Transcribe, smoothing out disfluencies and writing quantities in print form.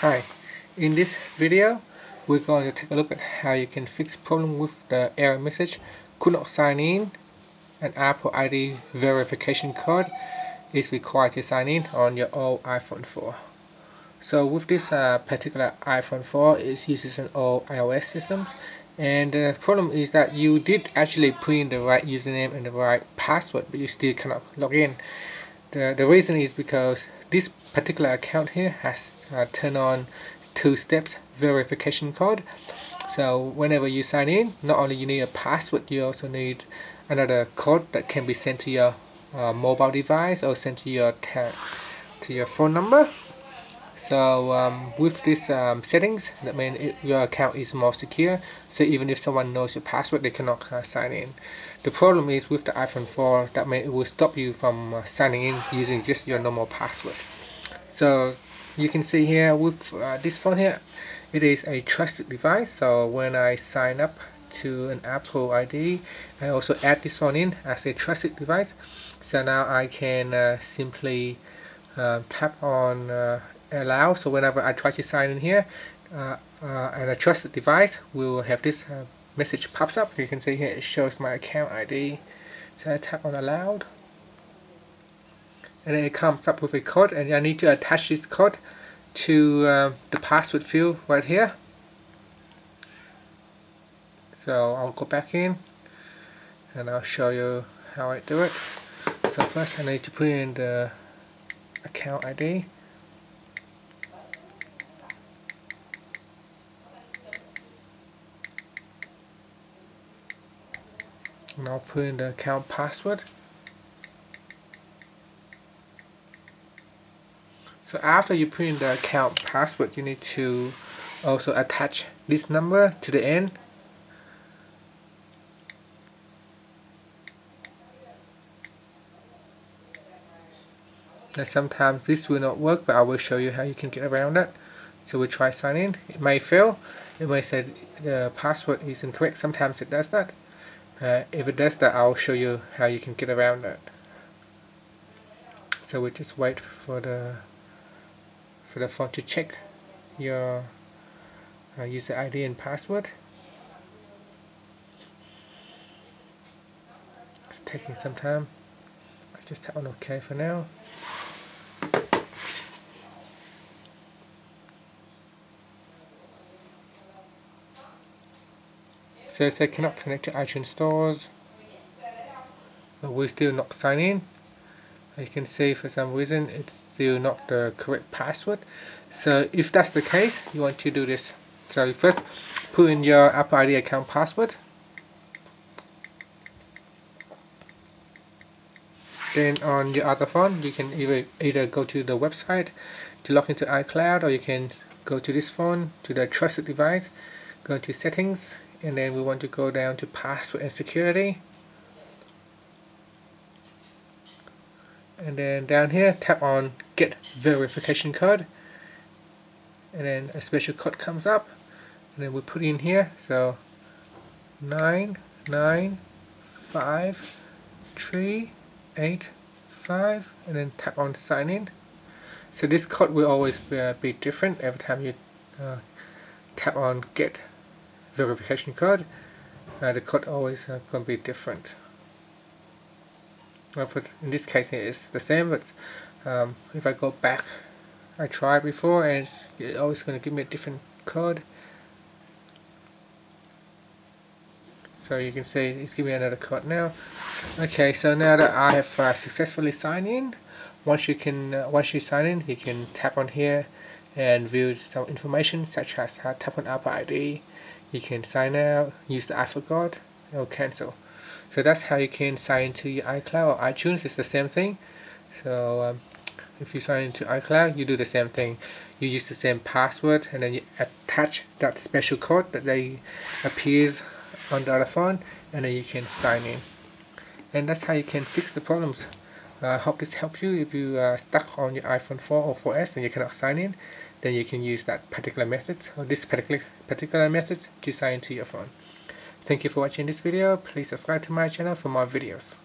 Hi, in this video we're going to take a look at how you can fix problem with the error message could not sign in. An Apple ID verification code is required to sign in on your old iPhone 4. So with this particular iPhone 4, it uses an old iOS system, and the problem is that you did actually put in the right username and the right password, but you still cannot log in. The reason is because this particular account here has turned on two-step verification code. So whenever you sign in, not only you need a password, you also need another code that can be sent to your mobile device or sent to your phone number. So with these settings, that means your account is more secure, so even if someone knows your password, they cannot sign in. The problem is with the iPhone 4, that means it will stop you from signing in using just your normal password. So you can see here with this phone here, it is a trusted device, so when I sign up to an Apple ID, I also add this phone in as a trusted device. So now I can simply tap on allow, so whenever I try to sign in here and a trusted device will have this message pops up. You can see here it shows my account ID, so I tap on allowed, and then it comes up with a code, and I need to attach this code to the password field right here. So I'll go back in and I'll show you how I do it. So first I need to put in the account ID. And I'll put in the account password. So after you put in the account password, you need to also attach this number to the end. Now sometimes this will not work, but I will show you how you can get around that. So we'll try sign in. It may fail. It may say the password is incorrect. Sometimes it does that. If it does that, I'll show you how you can get around that. So we just wait for the phone to check your user ID and password. It's taking some time. I'll just tap on OK for now. So it said cannot connect to iTunes stores, but we still not sign in. You can see for some reason it's still not the correct password. So if that's the case, you want to do this. So first, put in your Apple ID account password. Then on your other phone, you can either go to the website to log into iCloud, or you can go to this phone, to the trusted device, go to settings. And then we want to go down to password and security, and then down here tap on get verification code, and then a special code comes up, and then we put in here, so 9953855, and then tap on sign in. So this code will always be different every time you tap on get verification code. The code always going to be different. Well, but in this case it's the same, but if I go back, I tried before and it's always going to give me a different code. So you can see it's giving me another code now. Okay, so now that I have successfully signed in, once you sign in, you can tap on here and view some information, such as tap on Apple ID. You can sign out, use the I forgot, or cancel. So that's how you can sign into your iCloud or iTunes. It's the same thing. So if you sign into iCloud, you do the same thing. You use the same password, and then you attach that special code that they appears on the other phone, and then you can sign in. And that's how you can fix the problems. I hope this helps you. If you are stuck on your iPhone 4 or 4S and you cannot sign in, then you can use that particular methods, or this particular methods, to sign into your phone. Thank you for watching this video. Please subscribe to my channel for more videos.